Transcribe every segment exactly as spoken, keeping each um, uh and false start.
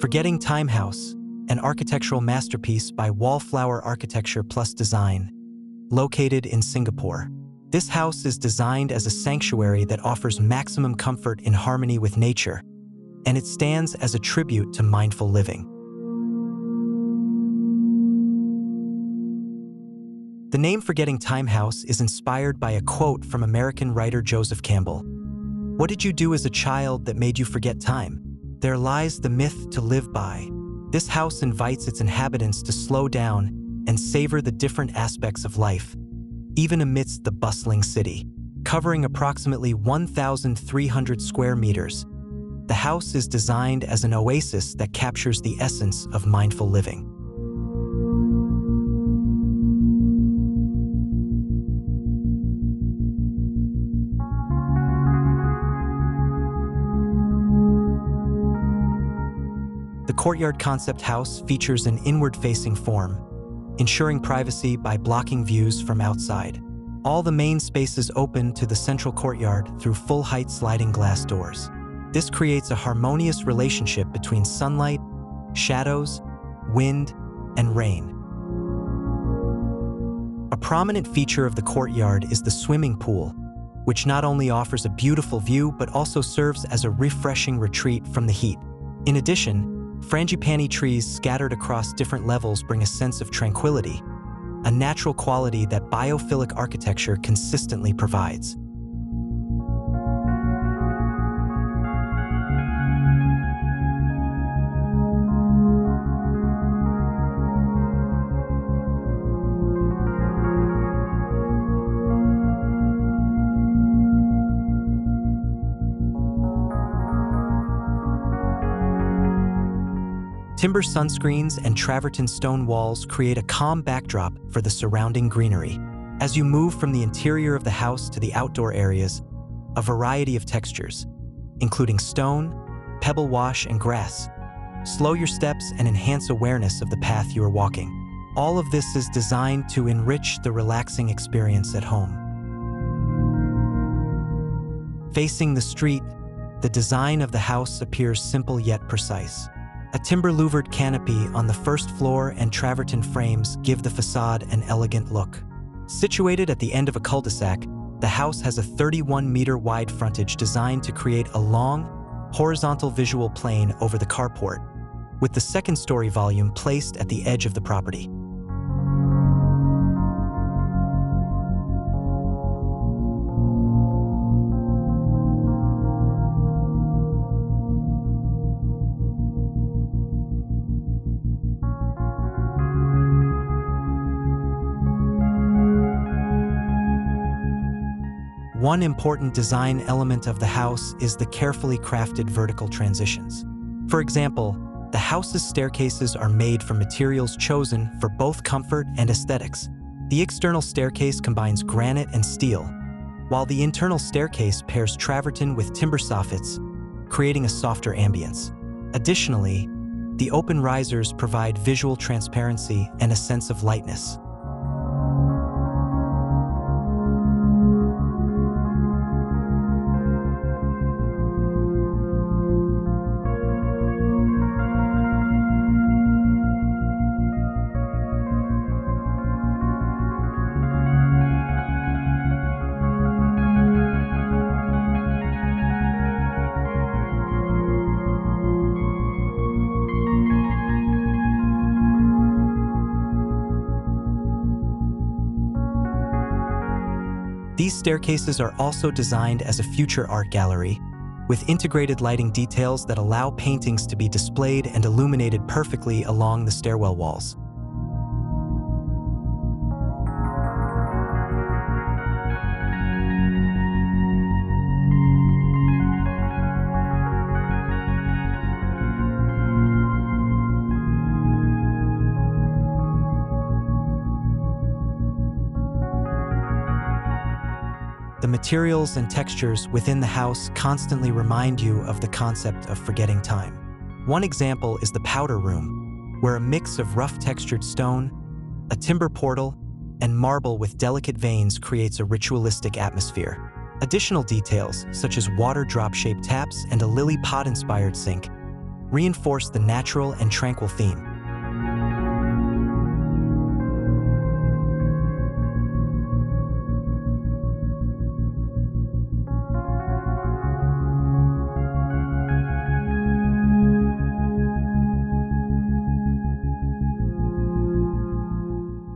Forgetting Time House, an architectural masterpiece by Wallflower Architecture Plus Design, located in Singapore. This house is designed as a sanctuary that offers maximum comfort in harmony with nature, and it stands as a tribute to mindful living. The name Forgetting Time House is inspired by a quote from American writer Joseph Campbell. "What did you do as a child that made you forget time? There lies the myth to live by." This house invites its inhabitants to slow down and savor the different aspects of life, even amidst the bustling city. Covering approximately one thousand three hundred square meters, the house is designed as an oasis that captures the essence of mindful living. The courtyard concept house features an inward-facing form, ensuring privacy by blocking views from outside. All the main spaces open to the central courtyard through full-height sliding glass doors. This creates a harmonious relationship between sunlight, shadows, wind, and rain. A prominent feature of the courtyard is the swimming pool, which not only offers a beautiful view but also serves as a refreshing retreat from the heat. In addition, Frangipani trees scattered across different levels bring a sense of tranquility, a natural quality that biophilic architecture consistently provides. Timber sunscreens and travertine stone walls create a calm backdrop for the surrounding greenery. As you move from the interior of the house to the outdoor areas, a variety of textures, including stone, pebble wash, and grass, slow your steps and enhance awareness of the path you are walking. All of this is designed to enrich the relaxing experience at home. Facing the street, the design of the house appears simple yet precise. A timber-louvered canopy on the first floor and travertine frames give the facade an elegant look. Situated at the end of a cul-de-sac, the house has a thirty-one-meter-wide frontage designed to create a long, horizontal visual plane over the carport, with the second-story volume placed at the edge of the property. One important design element of the house is the carefully crafted vertical transitions. For example, the house's staircases are made from materials chosen for both comfort and aesthetics. The external staircase combines granite and steel, while the internal staircase pairs travertine with timber soffits, creating a softer ambience. Additionally, the open risers provide visual transparency and a sense of lightness. These staircases are also designed as a future art gallery, with integrated lighting details that allow paintings to be displayed and illuminated perfectly along the stairwell walls. The materials and textures within the house constantly remind you of the concept of forgetting time. One example is the powder room, where a mix of rough textured stone, a timber portal, and marble with delicate veins creates a ritualistic atmosphere. Additional details, such as water drop-shaped taps and a lily pod-inspired sink, reinforced the natural and tranquil theme.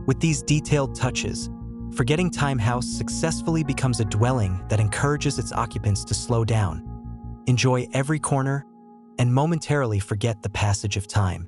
With these detailed touches, Forgetting Time House successfully becomes a dwelling that encourages its occupants to slow down, enjoy every corner, and momentarily forget the passage of time.